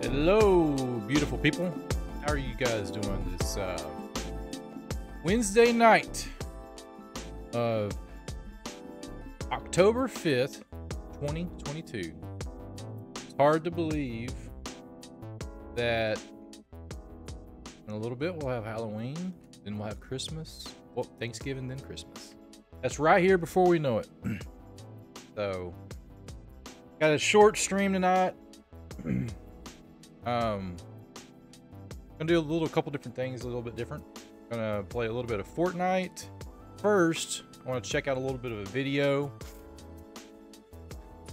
Hello, beautiful people. How are you guys doing this Wednesday night of October 5th, 2022? It's hard to believe that in a little bit we'll have Halloween, then we'll have Christmas, well, Thanksgiving, then Christmas. That's right here before we know it. So, got a short stream tonight. Gonna do a couple different things, a little bit different. Gonna play a little bit of Fortnite. First, I want to check out a little bit of a video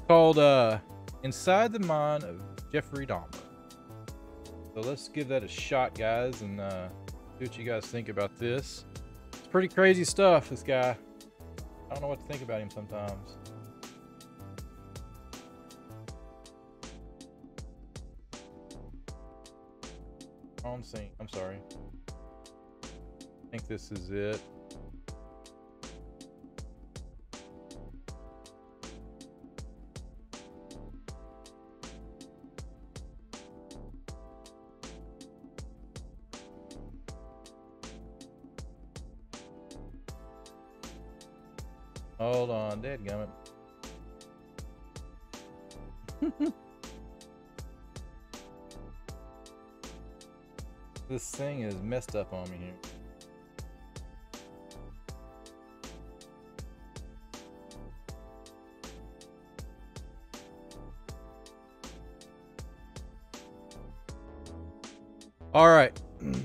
called Inside the Mind of Jeffrey Dahmer. So let's give that a shot, guys, and see what you guys think about this. It's pretty crazy stuff, this guy. I don't know what to think about him sometimes. I'm saying, I'm sorry. I think this is it. Hold on, dadgummit. This thing is messed up on me here. All right. I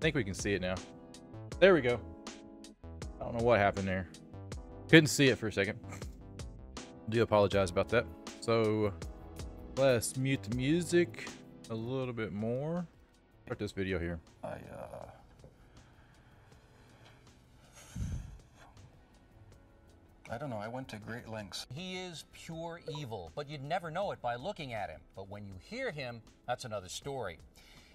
think we can see it now. There we go. I don't know what happened there. Couldn't see it for a second. Do apologize about that. So let's mute the music a little bit more. Start this video here. I don't know, I went to great lengths. He is pure evil, but you'd never know it by looking at him. But when you hear him, that's another story.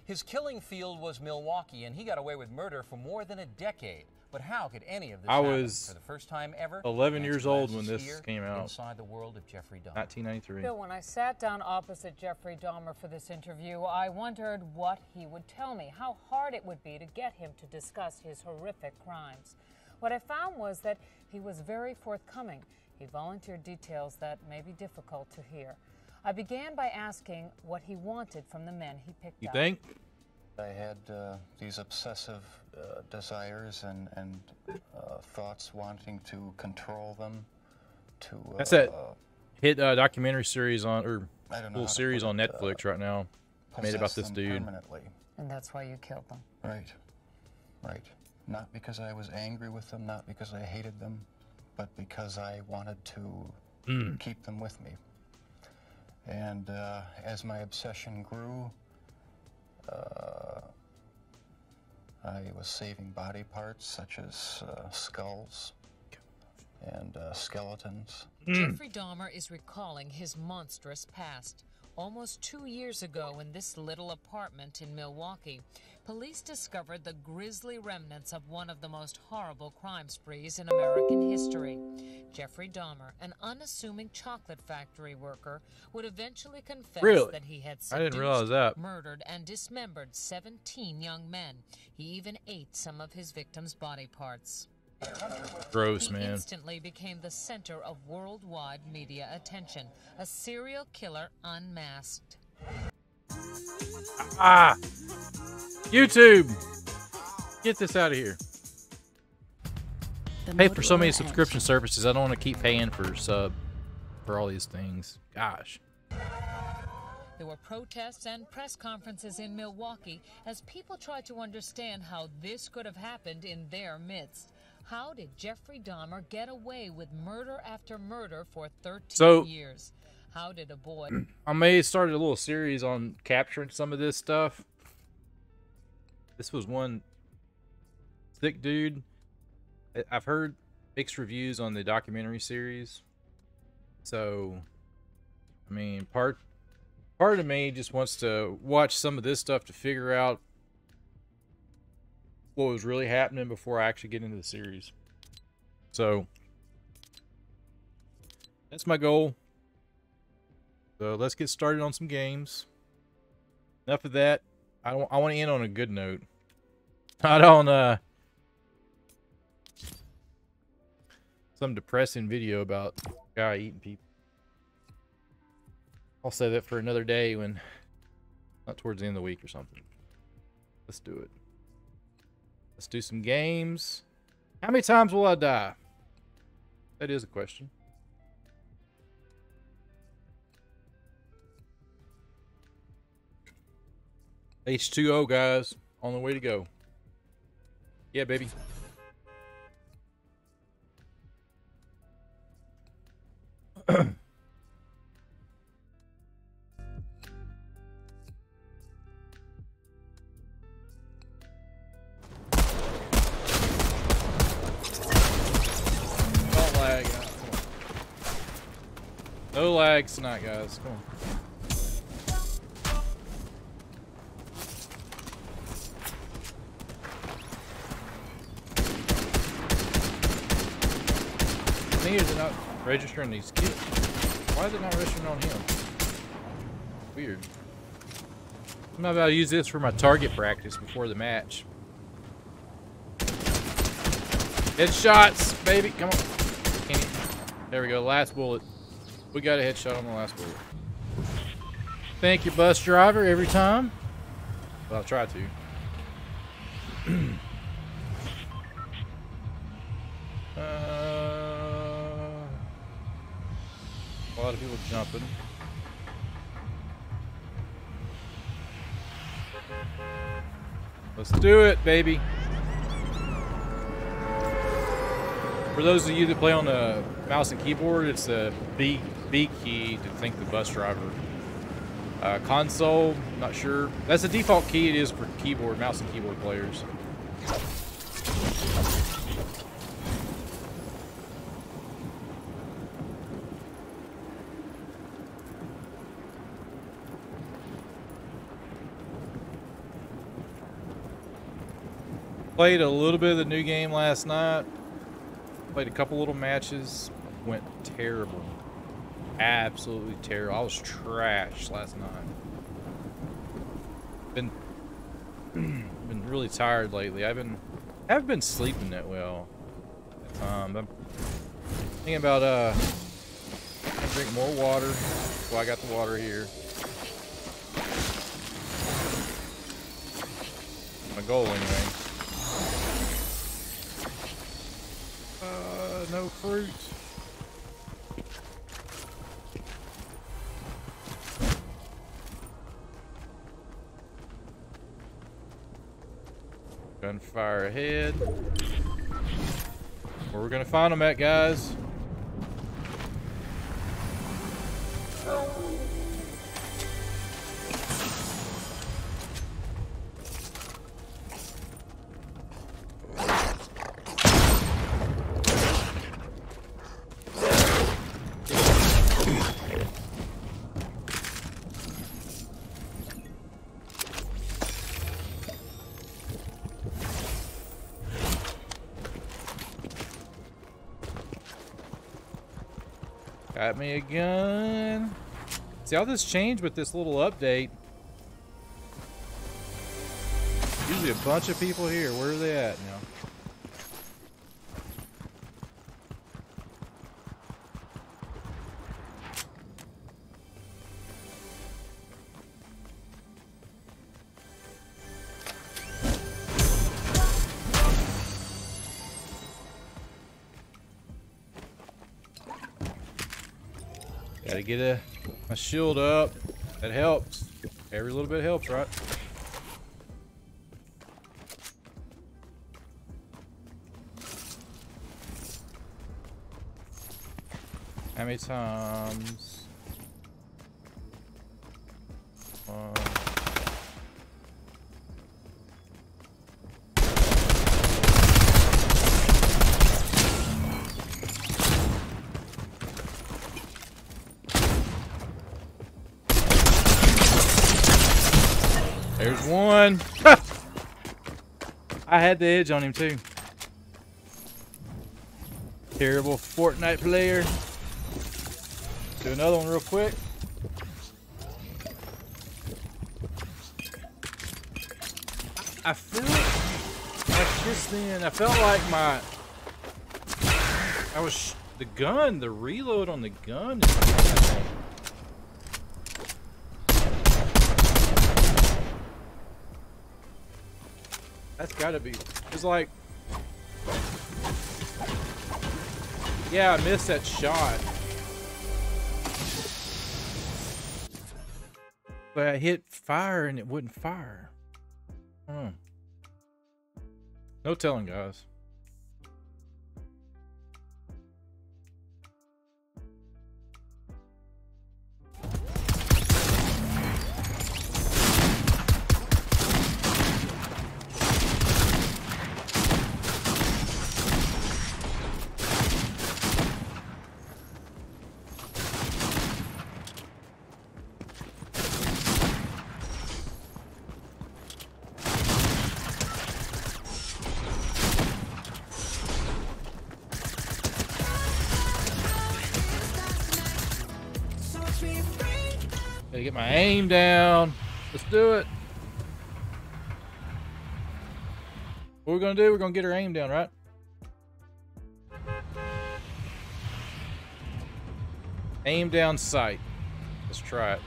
His killing field was Milwaukee, and he got away with murder for more than a decade. But how could any of this happen? I was for the first time ever 11 years old when this came out. Inside the World of Jeffrey Dahmer, 1993. Bill, when I sat down opposite Jeffrey Dahmer for this interview, I wondered what he would tell me, how hard it would be to get him to discuss his horrific crimes. What I found was that he was very forthcoming. He volunteered details that may be difficult to hear. I began by asking what he wanted from the men he picked up. You think? I had these obsessive desires and thoughts, wanting to control them. To that's that hit documentary series on, or little series on Netflix right now, made about this dude. Permanently. And that's why you killed them. Right, right. Not because I was angry with them, not because I hated them, but because I wanted to keep them with me. And as my obsession grew, I was saving body parts such as skulls and skeletons. Jeffrey Dahmer is recalling his monstrous past. Almost 2 years ago, in this little apartment in Milwaukee, police discovered the grisly remnants of one of the most horrible crime sprees in American history. Jeffrey Dahmer, an unassuming chocolate factory worker, would eventually confess that he had seduced, murdered, and dismembered 17 young men. He even ate some of his victims' body parts. Gross, man. He instantly became the center of worldwide media attention. A serial killer unmasked. Ah! YouTube, get this out of here. I pay for so many subscription services. I don't want to keep paying for all these things. Gosh. There were protests and press conferences in Milwaukee as people tried to understand how this could have happened in their midst. How did Jeffrey Dahmer get away with murder after murder for 13 years? How did a boy... I may have started a little series on capturing some of this stuff. This was one thick dude. I've heard mixed reviews on the documentary series. So, I mean, part of me just wants to watch some of this stuff to figure out what was really happening before I actually get into the series. So, that's my goal. So, let's get started on some games. Enough of that. I want to end on a good note. I don't some depressing video about a guy eating people. I'll save that for another day, when not towards the end of the week or something. Let's do it. Let's do some games. How many times will I die? That is a question. H2O, guys, on the way to go. Yeah, baby. Don't lag. No lags tonight, guys. Come on. They're not registering these kids. Why is it not registering on him? Weird. I'm not about to use this for my target practice before the match. Headshots, baby. Come on. Can't even. There we go. Last bullet. We got a headshot on the last bullet. Thank you, bus driver, every time. Well, I'll try to. A lot of people jumping. Let's do it, baby. For those of you that play on the mouse and keyboard, it's the B key to think the bus driver. Console, not sure. That's the default key it is for keyboard, mouse and keyboard players. Played a little bit of the new game last night. Played a couple little matches. Went terrible. Absolutely terrible. I was trash last night. Been really tired lately. I haven't been sleeping that well. I'm thinking about drink more water. So I got the water here. My goal anyway. No fruit. Gunfire ahead. Where we're gonna find them at, guys? Got me again. See how this changed with this little update. Usually a bunch of people here. Where are they at now? Gotta get my shield up. That helps. Every little bit helps, right? How many times? There's one. I had the edge on him too. Terrible Fortnite player. Do another one real quick. I feel like just then, I felt like the reload on the gun is bad. That's gotta be, it's like, yeah, I missed that shot. But I hit fire and it wouldn't fire. Huh. No telling, guys. Gotta get my aim down. Let's do it. What we're gonna do, we're gonna get her aim down, right? Aim down sight. Let's try it.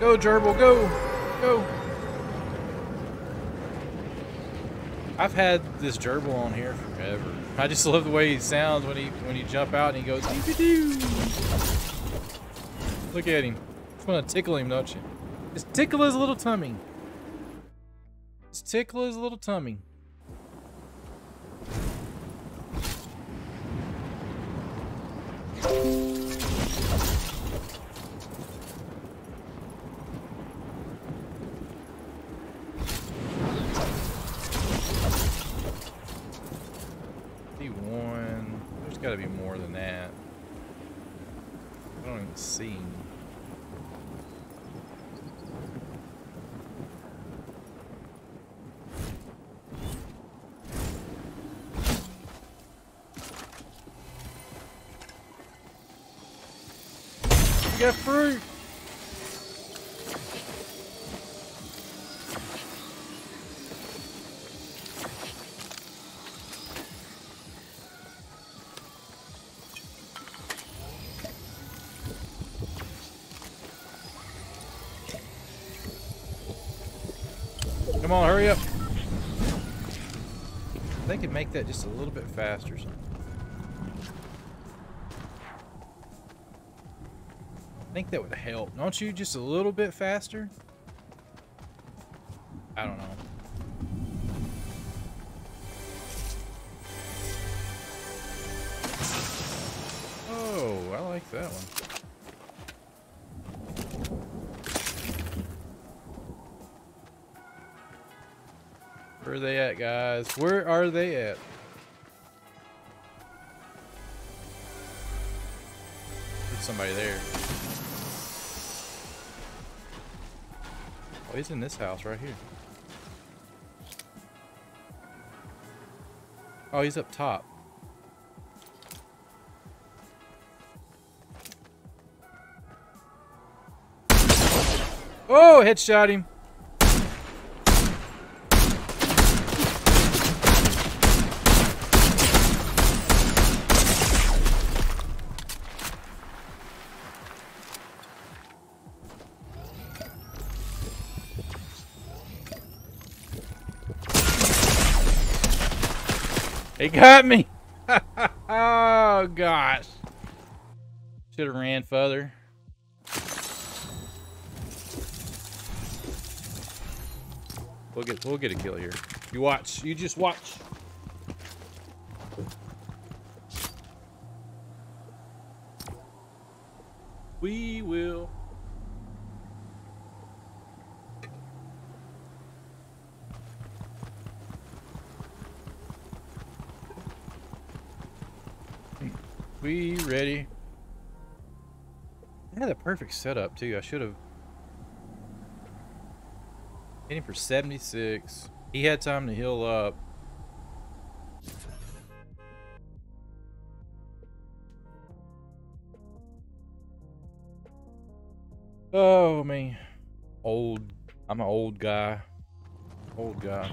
Go, gerbil, go, go. I've had this gerbil on here forever. I just love the way he sounds when you jump out and he goes doo-doo-doo. Look at him. Just want to tickle him, don't you? Just tickle his little tummy. Just tickle his little tummy. Gotta be more than that. I don't even see him. You got fruit! Come on, hurry up. I think it'd make that just a little bit faster. I think that would help. Don't you just a little bit faster? I don't know. Oh, I like that one. Where are they at, guys? Where are they at? There's somebody there. Oh, he's in this house right here. Oh, he's up top. Oh, headshot him. It got me. Oh gosh. Should have ran further. We'll get a kill here. You watch. You just watch. We will. We ready. I had a perfect setup too. I should have. Hitting for 76. He had time to heal up. Oh man, old. I'm an old guy. Old guy.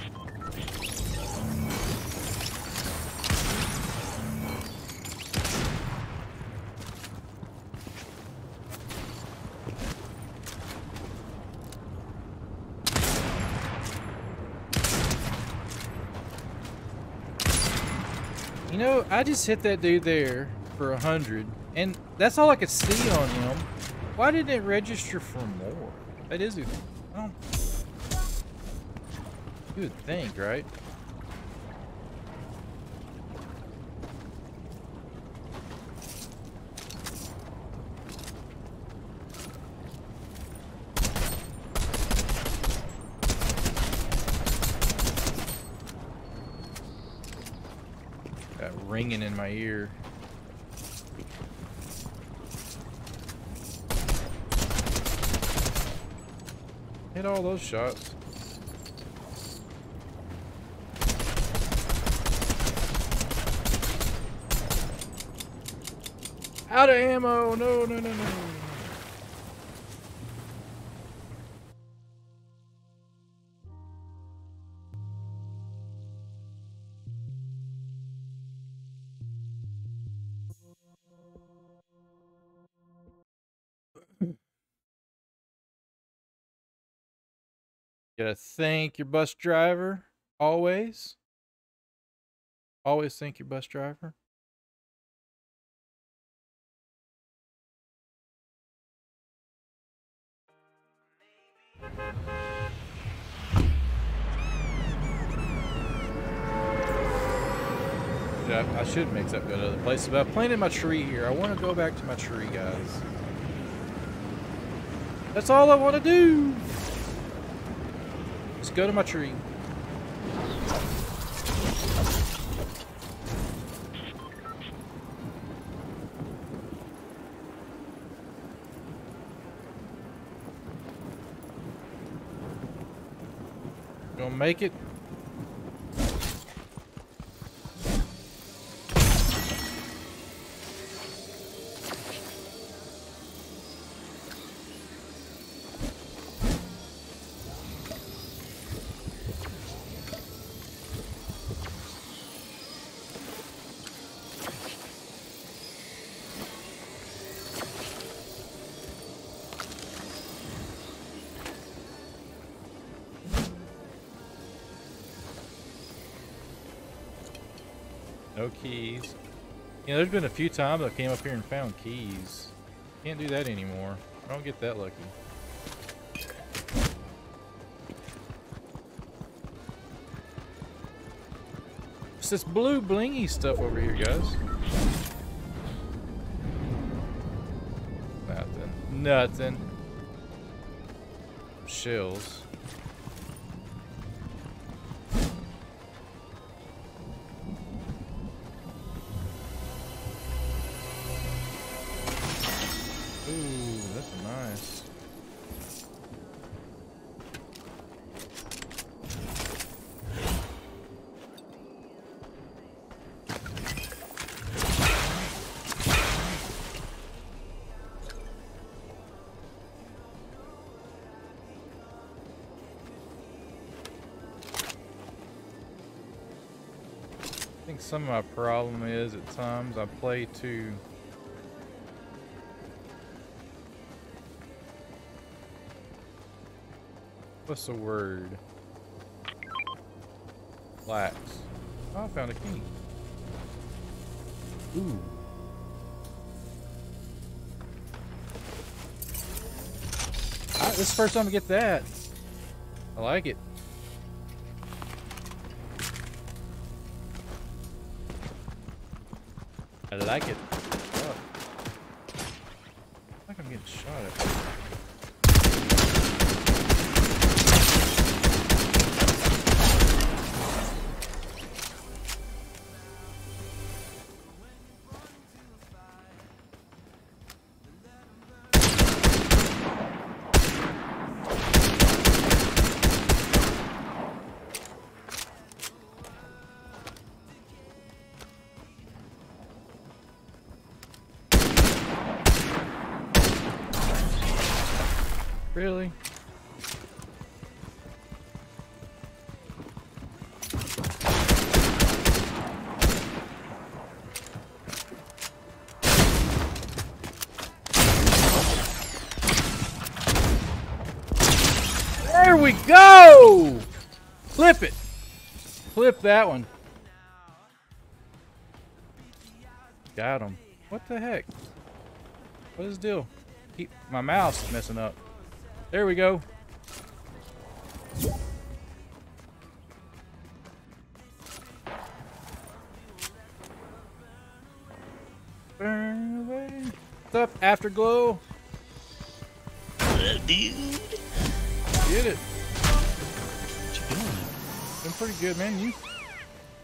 You know, I just hit that dude there for 100, and that's all I could see on him. Why didn't it register for more? That is, well, you would think, right? Ringing in my ear. Hit all those shots. Out of ammo. No, no, no, no. Gotta thank your bus driver, always. Always thank your bus driver. I should mix up, go to other places, but I planted my tree here. I want to go back to my tree, guys. That's all I want to do. Let's go to my tree. Gonna make it. No keys. You know, there's been a few times I came up here and found keys. Can't do that anymore. I don't get that lucky. It's this blue blingy stuff over here, guys. Nothing. Nothing. Shells. Some of my problem is at times I play too what's the word? Lax. Oh, I found a key. Ooh. Alright, this is the first time to get that. I like it. I like it. Oh. I think I'm getting shot at. Really? There we go! Flip it! Flip that one. Got him. What the heck? What is the deal? Keep my mouse messing up. There we go. Burn away. What's up, Afterglow? What up, dude? Get it. What you doing? Been pretty good, man. You?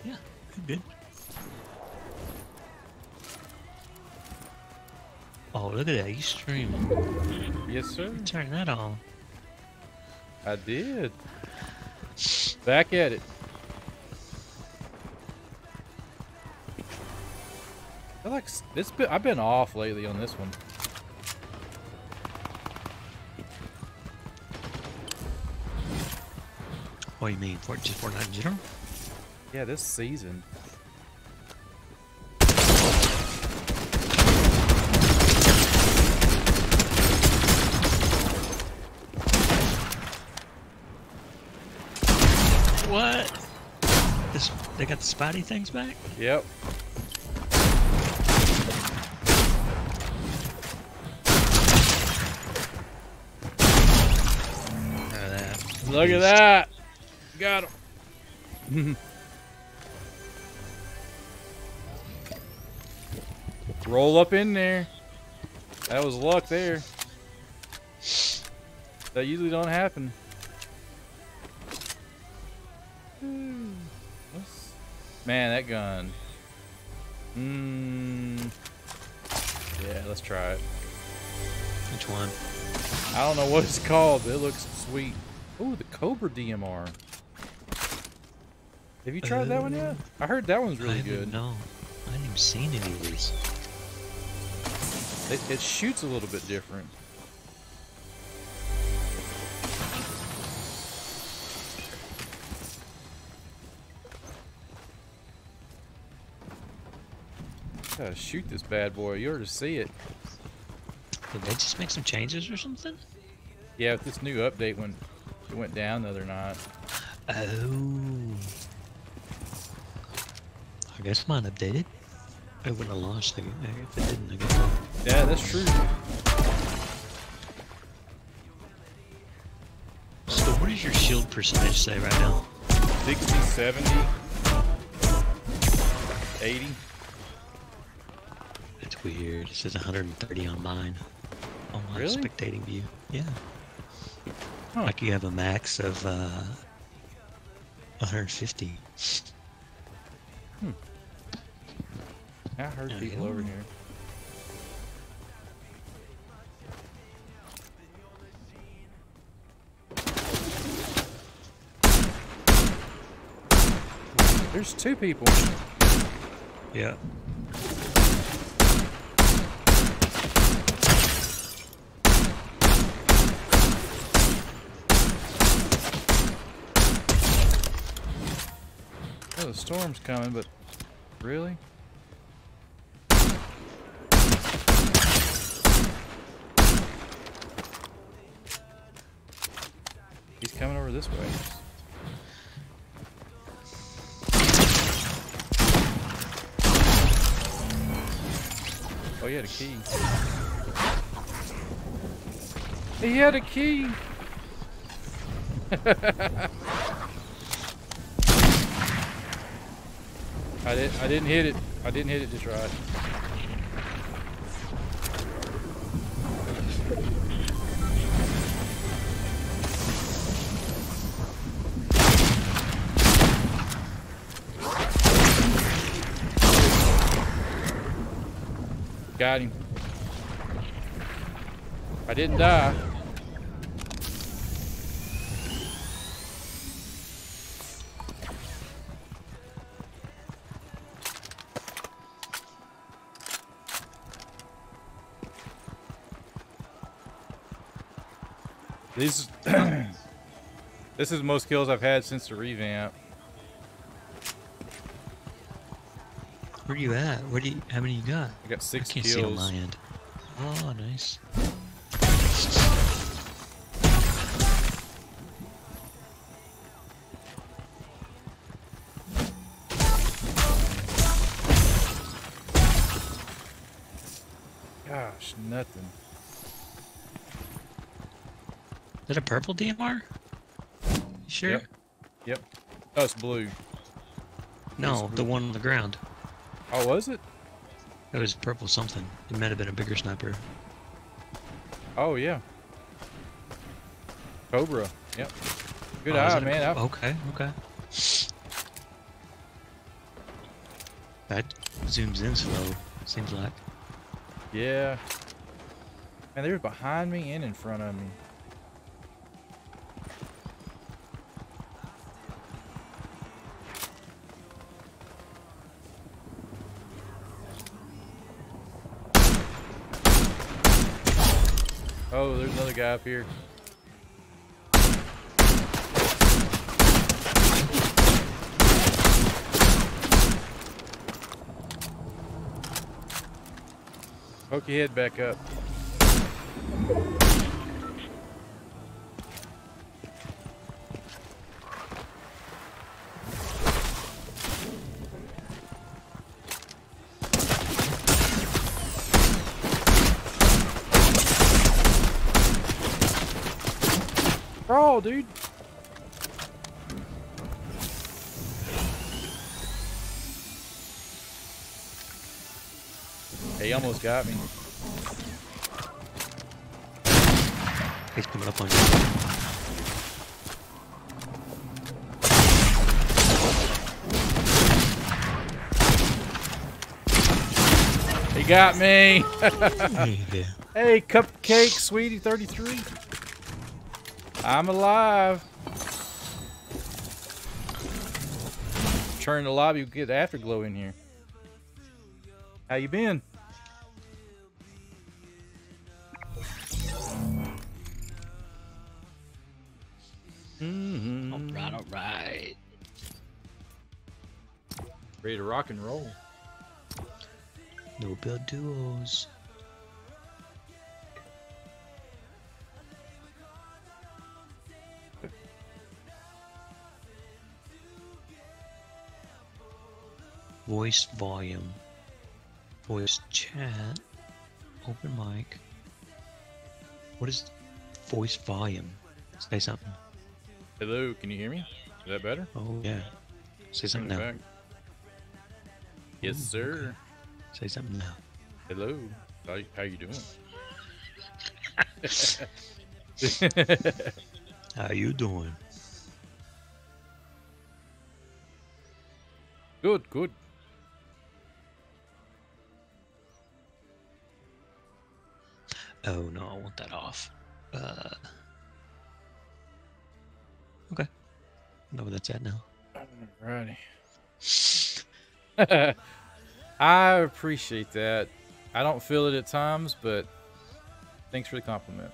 Yeah, good. Oh, look at that, he's streaming. Yes, sir. You turn that on. I did. Back at it. I feel like this bit, I've been off lately on this one. What do you mean? Just Fortnite in general? Yeah, this season. What? This, they got the spotty things back? Yep. Look at that! Got him! Roll up in there. That was luck there. That usually don't happen. Man, that gun. Yeah, let's try it. Which one? I don't know what it's called, but it looks sweet. Oh, the Cobra DMR. Have you tried that one yet? I heard that one's really good. No, I haven't even seen any of these. It shoots a little bit different. Gotta shoot this bad boy. You ought to see it. Did they just make some changes or something? Yeah, with this new update when it went down the other night. Oh. I guess mine updated. I wouldn't have launched it if it didn't. I guess. Yeah, that's true. So what does your shield percentage say right now? 60, 70, 80. Weird. It says 130 on mine. On my really? Spectating view. Yeah. Huh. Like you have a max of 150. Hmm. I heard people over here. There's two people. Yeah. The storm's coming, but really? He's coming over this way. he had a key. He had a key! I didn't hit it. I didn't hit it just right. Got him. I didn't die. These this is the most kills I've had since the revamp. Where you at? Where do you, how many you got? I got 6 kills. I can't see on my end. Oh, nice. Gosh, nothing. Is that a purple DMR? You sure? Yep. Oh, it's blue. No, it's blue. The one on the ground. Oh, was it? It was purple something. It might have been a bigger sniper. Oh, yeah. Cobra. Yep. Good eye, man. Okay. That zooms in slow, seems like. Yeah. And they were behind me and in front of me. Oh, there's another guy up here. Poke your head back up. Crawl, dude. He almost got me. He's coming up on you. He got me. Hey, Cupcake Sweetie 33. I'm alive. Turn the lobby, get Afterglow in here. How you been? Mm-hmm. All right. Ready to rock and roll. No build duos. Voice volume, voice chat, open mic. What is voice volume? Say something. Hello, can you hear me? Is that better? Oh yeah. Say something now. Yes, sir. Okay. Say something now. Hello. How you doing? How you doing? Good. Oh no, I want that off. Okay. I know where that's at now. Alrighty. I appreciate that. I don't feel it at times, but thanks for the compliment.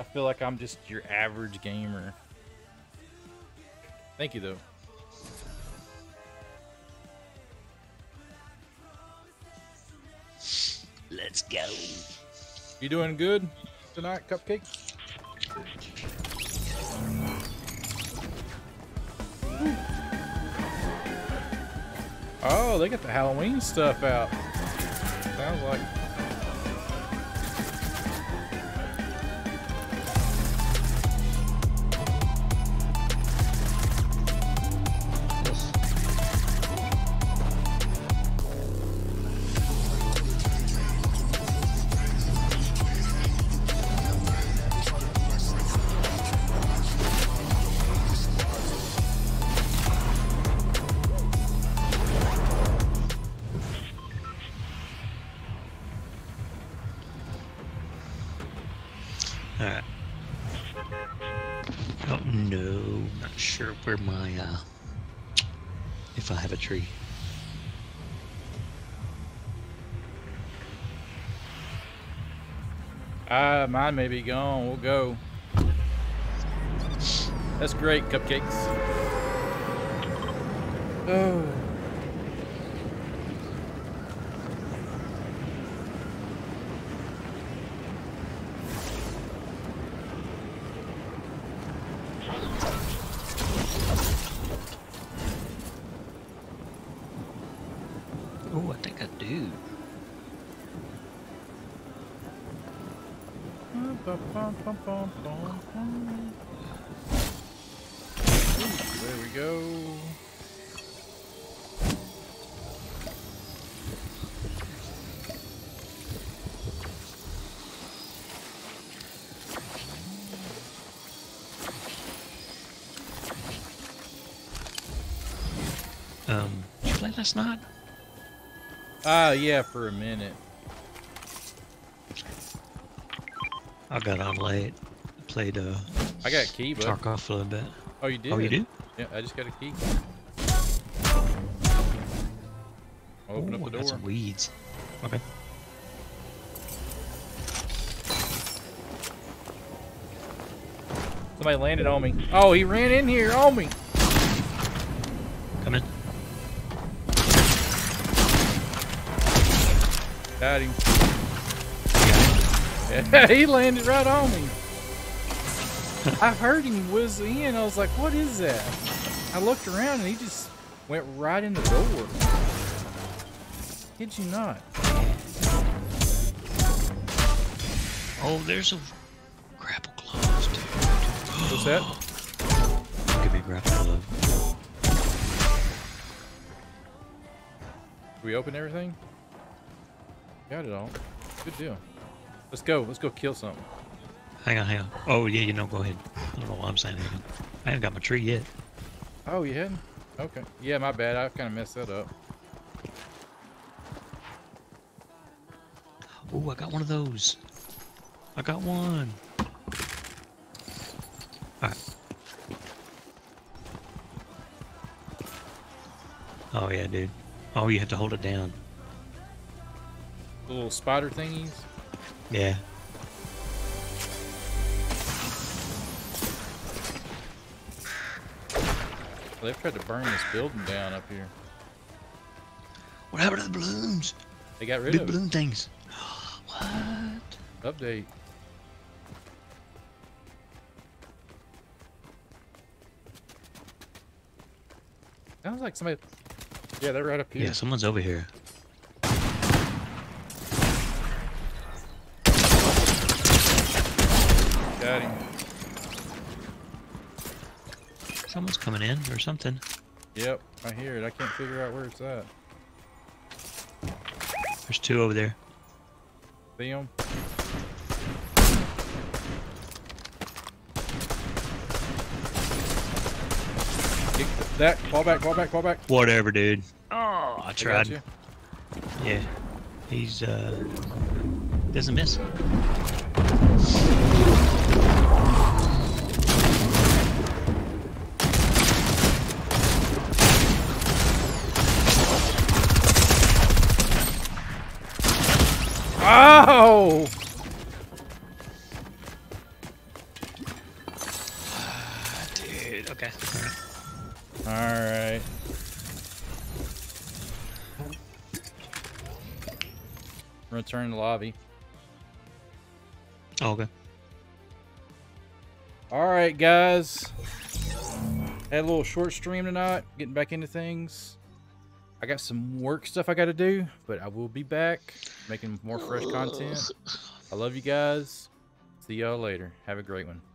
I feel like I'm just your average gamer. Thank you though. Let's go. You doing good tonight, Cupcake? Oh, they got the Halloween stuff out. Sounds like. Where my if I have a tree. Mine may be gone. We'll go. That's great, cupcakes. Oh. Did you play last night? Yeah, for a minute. I got on late. Played I got a key, but talk off a little bit. Oh, you did? Oh, you did? Yeah, I just got a key. I'll open up the door. That's weeds. Okay. Somebody landed on me. Oh, he ran in here on me. Come in. Got him. Yeah, he landed right on me. I heard him whiz in. I was like, what is that? I looked around and he just went right in the door. Did you not? Oh, there's a grapple glove, dude. What's that? Could be grapple glove. We open everything? Got it all. Good deal. Let's go. Let's go kill something. Hang on, hang on. Oh, yeah, you know, go ahead. I don't know why I'm saying anything. I haven't got my tree yet. Oh, you hadn't? Okay. Yeah, my bad. I kind of messed that up. Oh, I got one of those. I got one. All right. Oh, yeah, dude. Oh, you have to hold it down. Little spider thingies? Yeah. They've tried to burn this building down up here. What happened to the balloons? They got rid of balloon things. What? Update. Sounds like somebody. Yeah, they're right up here. Yeah, someone's over here. Got him. Someone's coming in or something. Yep, I hear it. I can't figure out where it's at. There's two over there. See them? That, fall back, fall back, fall back. Whatever, dude. Oh, I tried. Yeah, he's doesn't miss. Oh! Dude, okay. Alright. Return to lobby. Oh, okay. Alright, guys. Had a little short stream tonight. Getting back into things. I I got some work stuff I got to do, but I will be back making more fresh content. I love you guys. See y'all later. Have a great one.